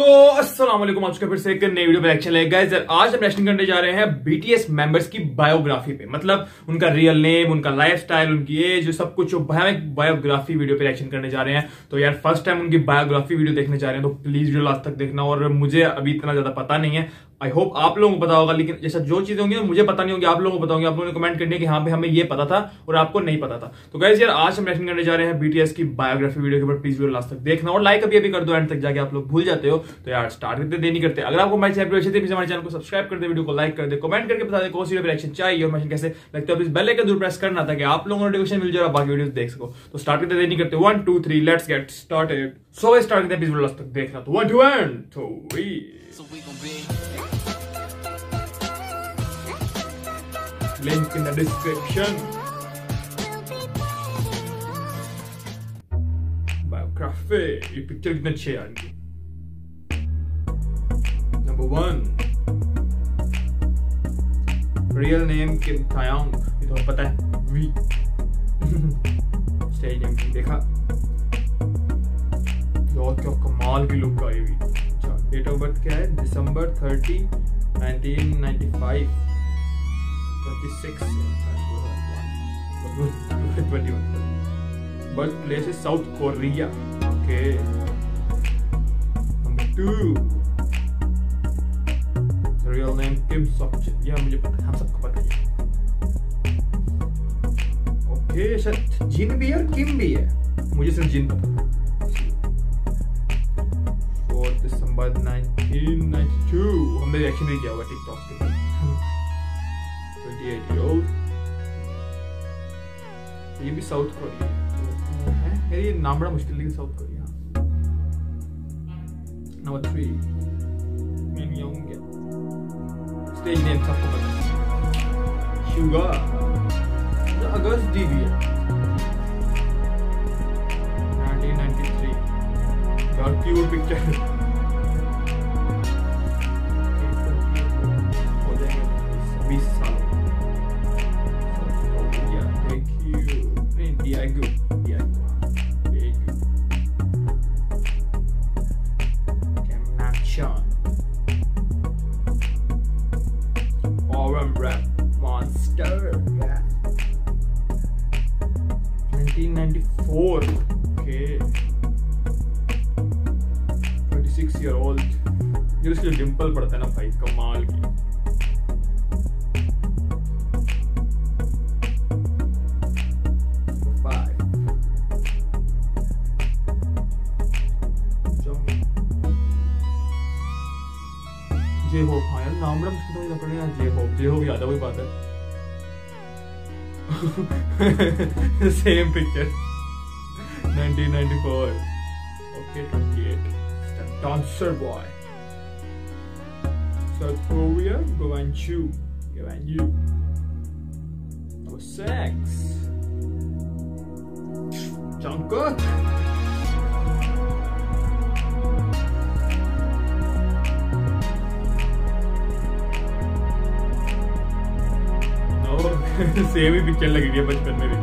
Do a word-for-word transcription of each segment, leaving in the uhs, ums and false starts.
तो अस्सलाम वालेकुम, आज फिर से एक नई वीडियो पे एक्शन लेके गाइस। आज हम रेस्टिंग करने जा रहे हैं बीटीएस मेंबर्स की बायोग्राफी पे, मतलब उनका रियल नेम, उनका लाइफस्टाइल, उनकी एज, जो सब कुछ बायोग्राफी वीडियो पे रिएक्शन करने जा रहे हैं। तो यार फर्स्ट टाइम उनकी बायोग्राफी वीडियो देखने जा रहे हैं, तो प्लीज वीडियो लास्ट तक देखना। और मुझे अभी इतना ज्यादा पता नहीं है, आई होप आप लोगों को पता होगा, लेकिन जैसा जो चीजें होंगी मुझे पता नहीं होगी, आप लोगों को पता होगी। आप लोगों ने कमेंट करने कि हाँ पे हमें ये पता था और आपको नहीं पता था। तो गाइस यार आज हम रिएक्शन करने जा रहे हैं बीटीएस की बायोग्राफी वीडियो के ऊपर, प्लीज वीडियो लास्ट तक देखना और लाइक अभी अभी कर दो, एंड तक जाके आप लोग भूल जाते हो। तो यार स्टार्ट करते देरी करते, अगर आपको हमारे चैनल को सब्सक्राइब कर दे, वीडियो को लाइक कर दे, कमेंट करके बता दे कौन सी रिएक्शन चाहिए और मैसेज कैसे लगता है, प्लीज बेल आइकन जरूर प्रेस करना ताकि आप लोगों को नोटिफिकेशन मिल जाए और बाकी वीडियो देख सको। तो स्टार्ट करते देरी करते, one two three let's get started. So start करते हैं, प्लीज वीडियो लास्ट तक देखना। तो one two and three, link in the description. Biography. ये picture कितनी अच्छी है यार इनकी। Number one, real name Kim Taehyung, ये तो पता है। V. Stage name भी देखा। यार क्या कमाल की लुक आई हुई। अच्छा, date of birth क्या है? December thirty, nineteen ninety five. twenty-six twenty-one. Birthplace is South Korea. Okay. Number two. The real name Kim Sohyun. Yeah, मुझे पता है, हम सबको पता है। Okay, शायद जिन भी है, किम भी है। मुझे सिर्फ जिन पता है। Fourth December nineteen ninety-two. हमने रिएक्शन भी किया हुआ TikTok पे। twenty-eight year old. ये भी साउथ कोरिया है, है ये नाम बड़ा मुश्किल है, साउथ कोरिया। नंबर थ्री मैं भी आऊंगा, स्टेज नेम सबको पता है, शुगा अगस्त डी भी है, nineteen ninety-three. यार की वो picture Rap Monster, yeah. nineteen ninety-four, okay. twenty-six year old. ये उसके डिम्पल पड़ता है ना भाई, कमाल की। Five. जे होप, हाँ यार नाम बड़ा मुश्किल हो जाता है, जे होप, जे होप याद कोई बात है। Same picture nineteen ninety-four, okay twenty-eight. Dancer boy south Korea, Gwangju Gwangju. Number six Jungkook, same ही पिक्चर लग रही है बचपन में भी।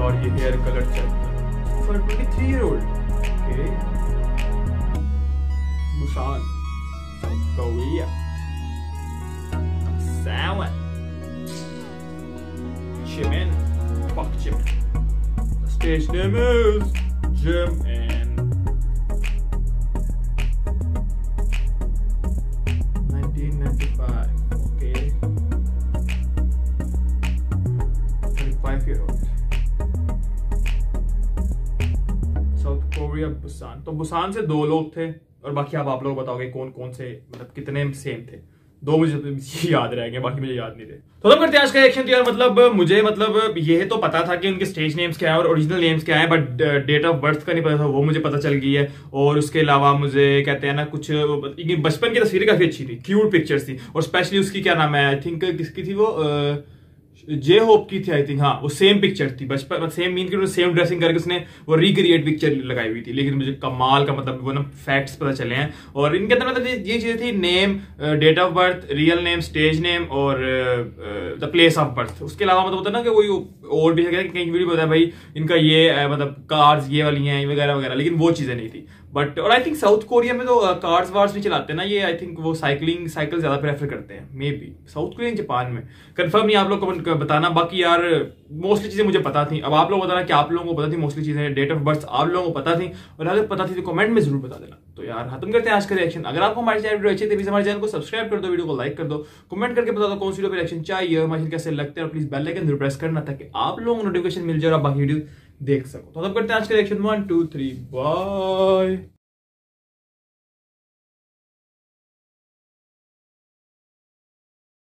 और ये hair colour check for twenty-three year old, okay. मुशान south Korea. Seven Jimin, Park Jimin, stage name is Jimin. nineteen ninety-five, South Korea Busan. तो बुसान से दो लोग थे और बाकी आप आप लोग बताओगे कौन कौन से, मतलब कितने सेम थे। दो मुझे याद रह गए, बाकी मुझे याद नहीं थे। तो हम करते हैं आज का रिएक्शन। तो यार मतलब मुझे मतलब ये तो पता था कि उनके स्टेज नेम्स क्या है और ओरिजिनल नेम्स क्या है, बट डेट ऑफ बर्थ का नहीं पता था, वो मुझे पता चल गई है। और उसके अलावा मुझे कहते हैं ना कुछ बचपन की तस्वीरें काफी अच्छी थी, क्यूट पिक्चर्स थी। और स्पेशली उसकी क्या नाम है, आई थिंक किसकी थी वो, जे होप की थी आई थिंक, हाँ वो सेम पिक्चर थी बचपन, सेम मीन के सेम ड्रेसिंग करके उसने वो रिक्रिएट पिक्चर लगाई हुई थी। लेकिन मुझे कमाल का मतलब वो ना फैक्ट्स पता चले हैं। और इनके अंदर मतलब ये चीजें थी, name, date of birth, real name, stage name और द प्लेस ऑफ बर्थ। उसके अलावा मतलब होता है ना कि कोई और भी कहीं वीडियो बताया भाई इनका ये मतलब कार्स ये वाली हैं वगैरह वगैरह, लेकिन वो चीजें नहीं थी। बट और आई थिंक साउथ कोरिया में तो कार्स वार्स भी चलाते हैं ना ये, आई थिंक वो साइकिलिंग साइकिल ज्यादा प्रेफर करते हैं may be south Korea, Japan में कंफर्म नहीं, आप लोग कमेंट बताना। बाकी यार मोस्टली चीजें मुझे पता थी, अब आप लोग बताना कि आप लोगों को पता थी मोस्टली चीजें, डेट ऑफ बर्थ आप लोगों को पता थी, और अगर पता थी तो कमेंट में जरूर बता देना। तो यार खत्म करते हैं आज का रिएक्शन। अगर आपको हमारे चैनल वीडियो अच्छी लगी हमारे चैनल को सब्सक्राइब कर दो, वीडियो को लाइक कर दो, कमेंट करके बता दो कौन सी वीडियो पे रिएक्शन चाहिए, हमारे कैसे लगते हैं, और प्लीज बेल आइकन जरूर प्रेस करना ताकि आप लोगों को नोटिफिकेशन मिल जाए और आप बाकी वीडियो देख सको। तो खत्म करते हैं आज का reaction. One two three bye.